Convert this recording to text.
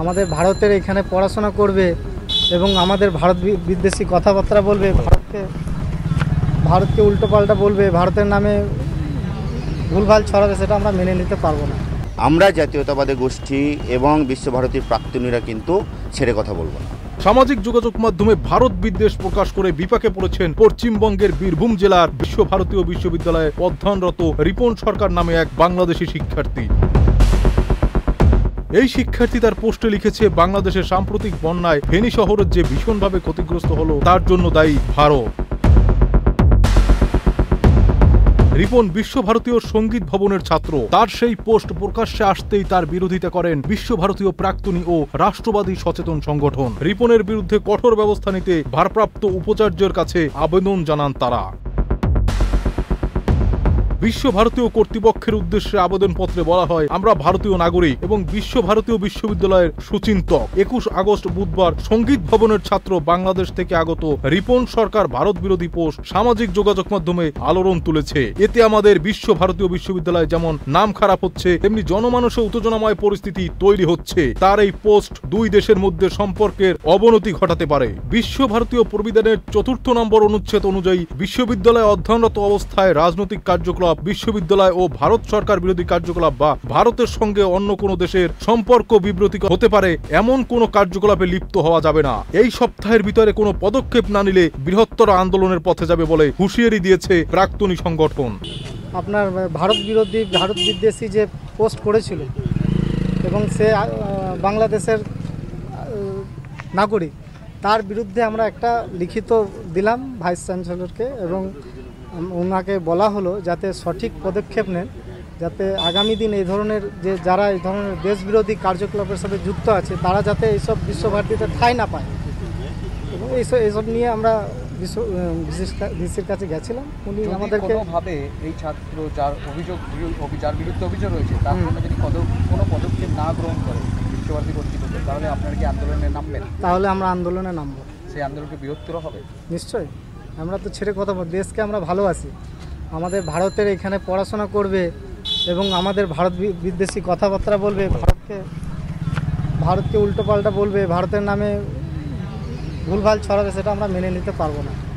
আমাদের ভারতের এখানে পড়াশোনা করবে এবং আমাদের ভারত বিদ্বেষী কথাবার্তা বলবে, ভারতকে উল্টোপাল্টা বলবে, ভারতের নামে ভুলভাল ছড়াবে, সেটা আমরা মেনে নিতে পারবো না। আমরা জাতীয়তাবাদী গোষ্ঠী এবং বিশ্বভারতীর প্রাক্তনীরা কিন্তু ছেড়ে কথা বলবো না। সামাজিক যোগাযোগ মাধ্যমে ভারত বিদ্বেষ প্রকাশ করে বিপাকে পড়েছেন পশ্চিমবঙ্গের বীরভূম জেলার বিশ্বভারতীয় বিশ্ববিদ্যালয়ে অধ্যয়নরত রিপন সরকার নামে এক বাংলাদেশি শিক্ষার্থী। এই শিক্ষার্থী তার পোস্টে লিখেছে, বাংলাদেশের সাম্প্রতিক বন্যায় ফেনী শহরের যে ভীষণভাবে ক্ষতিগ্রস্ত হলো তার জন্য দায়ী ভারত। রিপন বিশ্বভারতীয় সঙ্গীত ভবনের ছাত্র। তার সেই পোস্ট প্রকাশ্যে আসতেই তার বিরোধিতা করেন বিশ্বভারতীয় প্রাক্তনী ও রাষ্ট্রবাদী সচেতন সংগঠন। রিপনের বিরুদ্ধে কঠোর ব্যবস্থা নিতে ভারপ্রাপ্ত উপাচার্যের কাছে আবেদন জানান তারা। বিশ্বভারতীয় কর্তৃপক্ষের উদ্দেশ্যে আবেদনপত্রে বলা হয়, আমরা ভারতীয় নাগরিক এবং বিশ্বভারতীয় বিশ্ববিদ্যালয়ের সুচিন্তক। 21 আগস্ট বুধবার সঙ্গীত ভবনের ছাত্র বাংলাদেশ থেকে আগত রিপন সরকার ভারত বিরোধী পোস্ট সামাজিক যোগাযোগ মাধ্যমে আলোড়ন তুলেছে। এতে আমাদের বিশ্বভারতীয় বিশ্ববিদ্যালয় যেমন নাম খারাপ হচ্ছে, তেমনি জনমানসে উত্তেজনাময় পরিস্থিতি তৈরি হচ্ছে। তার এই পোস্ট দুই দেশের মধ্যে সম্পর্কের অবনতি ঘটাতে পারে। বিশ্বভারতীয় প্রবিধানের 4 নম্বর অনুচ্ছেদ অনুযায়ী বিশ্ববিদ্যালয়ে অধ্যয়নরত অবস্থায় রাজনৈতিক কার্যক্রম, বিশ্ববিদ্যালয় ও ভারত সরকার বিরোধী কার্যকলাপ বা ভারতের সঙ্গে অন্য কোনো দেশের সম্পর্ক বিব্রতিকর হতে পারে এমন কোনো কার্যকলাপে লিপ্ত হওয়া যাবে না। এই সপ্তাহের ভিতরে কোনো পদক্ষেপ না নিলে বৃহত্তর আন্দোলনের পথে যাবে বলে হুঁশিয়ারি দিয়েছে প্রাক্তনী সংগঠন। আপনার ভারত বিরোধী, ভারত বিদ্বেষী যে পোস্ট করেছিল এবং সে বাংলাদেশের নাগরিক, তার বিরুদ্ধে আমরা একটা লিখিত দিলাম ভাইস চ্যান্সেলরকে এবং ওনাকে বলা হলো যাতে সঠিক পদক্ষেপ নেন, যাতে আগামী দিন এই ধরনের যে যারা এই ধরনের দেশবিরোধী কার্যকলাপের সাথে যুক্ত আছে তারা যাতে এইসব বিশ্বভারতীতে ঠাঁই না পায়। এবং এইসব নিয়ে আমরা ভিসির কাছে গেছিলাম। উনি আমাদেরকে ভাবে এই ছাত্র যার বিরুদ্ধে অভিযোগ রয়েছে তার যদি কোনো পদক্ষেপ না গ্রহণ করে বিশ্বভারতী কর্তৃপক্ষ, তাহলে আপনারা কি আন্দোলনে নামবেন? তাহলে আমরা আন্দোলনে নামবো। সেই আন্দোলনকে বৃহত্তর হবে নিশ্চয়ই। আমরা তো ছেড়ে কথা বলি, দেশকে আমরা ভালোবাসি, আমাদের ভারতের এখানে পড়াশোনা করবে এবং আমাদের ভারত বিদ্বেষী কথাবার্তা বলবে, ভারতকে উল্টোপাল্টা বলবে, ভারতের নামে ভুলভাল ছড়াবে, সেটা আমরা মেনে নিতে পারবো না।